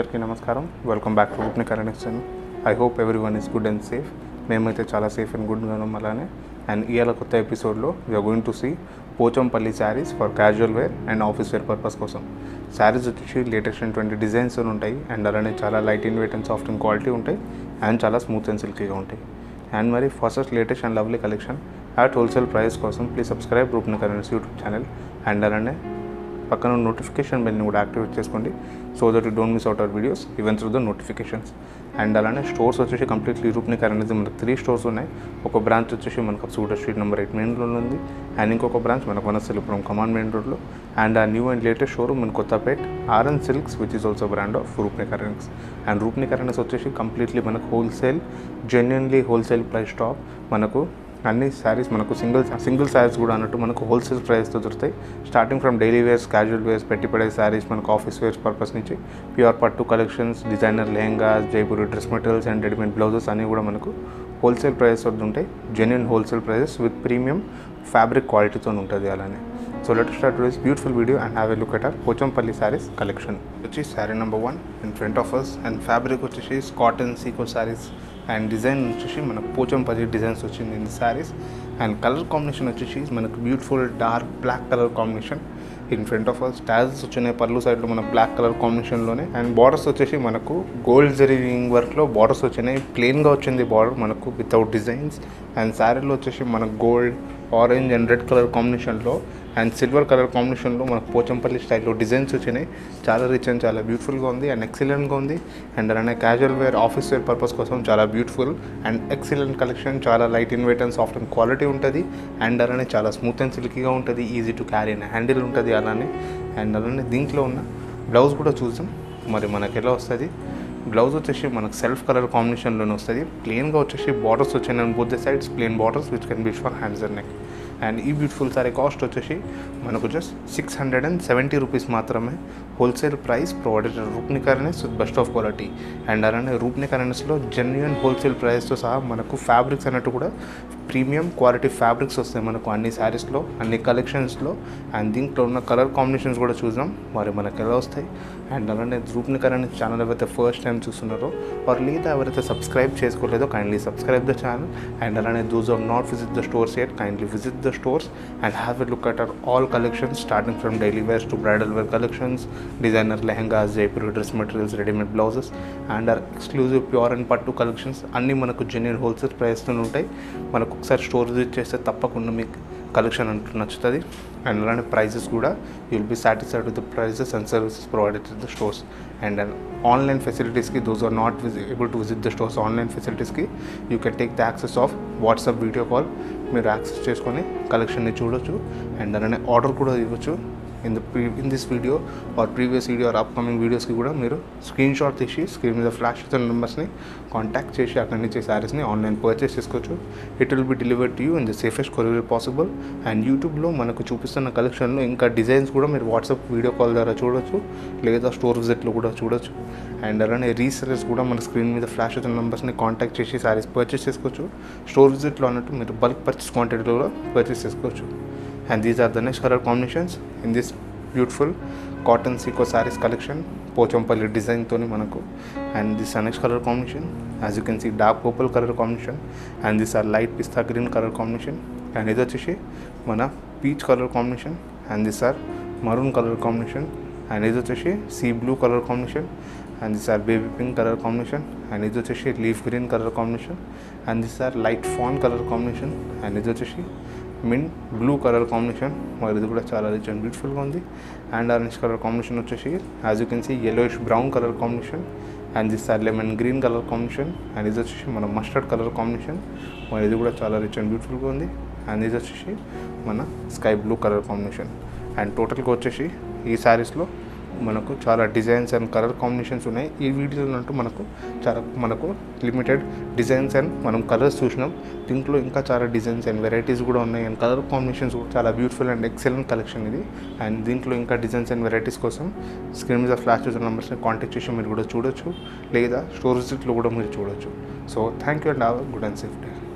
అందరికీ నమస్కారం. Welcome back to Roop Nikhar NX channel. I hope everyone is good and safe. మేమైతే చాలా సేఫ్ అండ్ గుడ్గా ఉన్నాం అలానే. అండ్ ఇవాళ కొత్త ఎపిసోడ్లో we are going to see Pochampally saris for casual wear and office wear purpose కోసం. శారీస్ వచ్చేసి లేటెస్ట్ అండ్ 20 డిజైన్స్ ఉంటాయి అండ్ అలానే చాలా light in weight and soft and quality ఉంటాయి అండ్ చాలా స్మూత్ అండ్ సిల్కీగా ఉంటాయి. అండ్ మరి first latest and lovely collection at wholesale price కోసం please subscribe Roop Nikhar NX YouTube channel and అలానే పక్కన నోటిఫికేషన్ బెల్ని కూడా యాక్టివేట్ చేసుకోండి so that you don't miss out our videos even through the notifications. And అలానే స్టోర్స్ వచ్చేసి completely Roop Nikhar NX మనకు 3 stores ఉన్నాయి. ఒక బ్రాంచ్ వచ్చేసి మనకు సూటర్ స్ట్రీట్ నెంబర్ 8 మెయిన్ రోడ్లో ఉంది అండ్ ఇంకొక బ్రాంచ్ మనకు వనస్థలిపురం కమాండ్ మెయిన్ రోడ్లో. అండ్ ఆ న్యూ అండ్ లేటెస్ట్ షోరూమ్ మన Kothapet RN silks which is also brand of Roop Nikhar NX. And Roop Nikhar NX వచ్చేసి కంప్లీట్లీ మనకు wholesale genuinely wholesale price stop. మనకు అన్ని శారీస్ మనకు సింగిల్ శారీస్ కూడా అన్నట్టు మనకు హోల్సేల్ ప్రైస్తో దొరుకుతాయి. Starting from daily wears, casual wears, పెట్టిపడే శారీస్, మనకు ఆఫీస్ వేర్స్ పర్పస్ నుంచి ప్యూర్ పట్టు collections, designer lehengas, Jaipur dress materials and readymade blouses అన్నీ కూడా మనకు హోల్సేల్ ప్రైజెస్ వద్ద ఉంటాయి. Genuine wholesale prices with premium fabric క్వాలిటీతో ఉంటుంది అలానే. So let start to this beautiful video and have a look at our Pochampally saris collection. వచ్చి sari number 1 in front of us and fabric వచ్చేసి కాటన్ సీకో శారీస్ అండ్ డిజైన్ వచ్చేసి మనకు పోచంపల్లి డిజైన్స్ వచ్చింది in saris. And colour combination వచ్చేసి మనకు beautiful dark black colour combination. In front of us stalls వచ్చినాయి పర్లు సైడ్లో మన బ్లాక్ కలర్ కాంబినేషన్లోనే. అండ్ బార్డర్స్ వచ్చేసి మనకు గోల్డ్ జరీ వీవింగ్ వర్క్లో బార్డర్స్ వచ్చినాయి. ప్లెయిన్గా వచ్చింది బార్డర్ మనకు వితౌట్ డిజైన్స్. అండ్ శారీలో వచ్చేసి మనకు gold, orange and red colour కాంబినేషన్లో అండ్ సిల్వర్ కలర్ కాంబినేషన్లో మనకు పోచంపల్లి స్టైల్లో డిజైన్స్ వచ్చినాయి. చాలా రిచ్ అండ్ చాలా బ్యూటిఫుల్గా ఉంది అండ్ ఎక్సలెంట్గా ఉంది. అండ్ అలానే casual wear, office wear purpose కోసం చాలా బ్యూటిఫుల్ అండ్ ఎక్సలెంట్ కలెక్షన్. చాలా light in weight and soft and quality ఉంటుంది అండ్ అలానే చాలా స్మూత్ అండ్ సిల్కీగా ఉంటుంది. Easy to carry and handle ఉంటుంది అలానే. అండ్ అలానే దీంట్లో ఉన్న బ్లౌజ్ కూడా చూసాం మరి మనకు ఎలా వస్తుంది. బ్లౌజ్ వచ్చేసి మనకు సెల్ఫ్ కలర్ కాంబినేషన్లోనే వస్తుంది. ప్లెయిన్గా వచ్చేసి బార్డర్స్ వచ్చాయి and both the sides plain borders which can be for hands and neck. And ఈ బ్యూటిఫుల్ సారీ కాస్ట్ వచ్చేసి మనకు జస్ట్ 670 రూపీస్ మాత్రమే wholesale price provided Roop Nikhar NX with best of quality. And అలానే రూప్ నిఖర్ NXలో జెన్యున్ హోల్సేల్ ప్రైస్తో సహా మనకు ఫ్యాబ్రిక్స్ అన్నట్టు కూడా ప్రీమియం క్వాలిటీ ఫ్యాబ్రిక్స్ వస్తాయి మనకు అన్ని శారీస్లో, అన్ని కలెక్షన్స్లో. అండ్ దీంట్లో ఉన్న కలర్ కాంబినేషన్స్ కూడా చూద్దాం మరి మనకు ఎలా వస్తాయి. అండ్ అలానే రూప్ నిఖర్ NX ఛానల్ ఎవరైతే ఫస్ట్ టైం చూస్తున్నారో వారు లేదా ఎవరైతే సబ్స్క్రైబ్ చేసుకోలేదో kindly subscribe the channel. And అలానే those are not visit the stores yet kindly visit the stores and have a look at our all collections starting from daily wears to bridal wear collections, designer lehengas, jaipuri dress materials, ready-made blouses and our exclusive pure and pattu collections anni manaku genuine wholesale price tho untayi. manaku okkar store visit cheste tappakunda meek collection antu nachutadi and alane prices kuda you will be satisfied with the prices and services provided at the stores. and online facilities ki those are not able to visit the stores online facilities ki you can take the access of WhatsApp video call మీరు access చేసుకొని కలెక్షన్ని చూడొచ్చు and అలానే order కూడా ఇవ్వచ్చు. In this video or previous video or upcoming వీడియోస్కి కూడా మీరు స్క్రీన్ షాట్ తీసి స్క్రీన్ మీద ఫ్లాష్ అవుతున్న నెంబర్స్ని కాంటాక్ట్ చేసి అక్కడి నుంచి శారీస్ని ఆన్లైన్ పర్చేస్ చేసుకోవచ్చు. It will be delivered to you in the safest courier possible. And యూట్యూబ్లో మనకు చూపిస్తున్న కలెక్షన్లో ఇంకా డిజైన్స్ కూడా మీరు వాట్సాప్ వీడియో కాల్ ద్వారా చూడొచ్చు లేదా స్టోర్ విజిట్లో కూడా చూడొచ్చు. అండ్ అలానే రీసెలర్స్ కూడా మన స్క్రీన్ మీద ఫ్లాష్ అవుతున్న నెంబర్స్ని కాంటాక్ట్ చేసి శారీస్ పర్చేస్ చేసుకోవచ్చు. స్టోర్ విజిట్లో అన్నట్టు మీరు బల్క్ పర్చేస్ క్వాంటిటీలో కూడా పర్చేస్ చేసుకోవచ్చు. and these are the next color combinations in this beautiful cotton sequin sarees collection pochampalli design toni manaku. and this next color combination as you can see dark purple color combination and these are light pista green color combination and idu vachesi mana peach color combination and these are maroon color combination and idu vachesi sea blue color combination and these are baby pink color combination and idu vachesi leaf green color combination and these are light fawn color combination and idu vachesi mint blue color combination. మరి ఇది కూడా చాలా rich and బ్యూటిఫుల్గా ఉంది. And orange colour combination వచ్చేసి as you can see yellowish brown colour combination and this are lemon green colour combination and ఇది వచ్చేసి మన మస్టర్డ్ కలర్ కాంబినేషన్. మరి ఇది కూడా చాలా రిచ్ అండ్ బ్యూటిఫుల్గా ఉంది. అండ్ ఇది వచ్చేసి మన sky blue colour combination. And టోటల్గా వచ్చేసి ఈ శారీస్లో మనకు చాలా డిజైన్స్ అండ్ కలర్ కాంబినేషన్స్ ఉన్నాయి. ఈ వీడియోలో అంటూ మనకు లిమిటెడ్ డిజైన్స్ అండ్ మనం కలర్స్ చూసినాం. దీంట్లో ఇంకా చాలా డిజైన్స్ అండ్ వెరైటీస్ కూడా ఉన్నాయి అండ్ కలర్ కాంబినేషన్స్ కూడా చాలా బ్యూటిఫుల్ అండ్ ఎక్సలెంట్ కలెక్షన్ ఇది. అండ్ దీంట్లో ఇంకా డిజైన్స్ అండ్ వెరైటీస్ కోసం స్క్రీన్ మీద ఫ్లాష్ చేసిన నెంబర్స్ని కాంటాక్ట్ చేసి మీరు కూడా చూడొచ్చు లేదా స్టోర్ విజిట్లో కూడా మీరు చూడొచ్చు. So thank you and have good and safe day.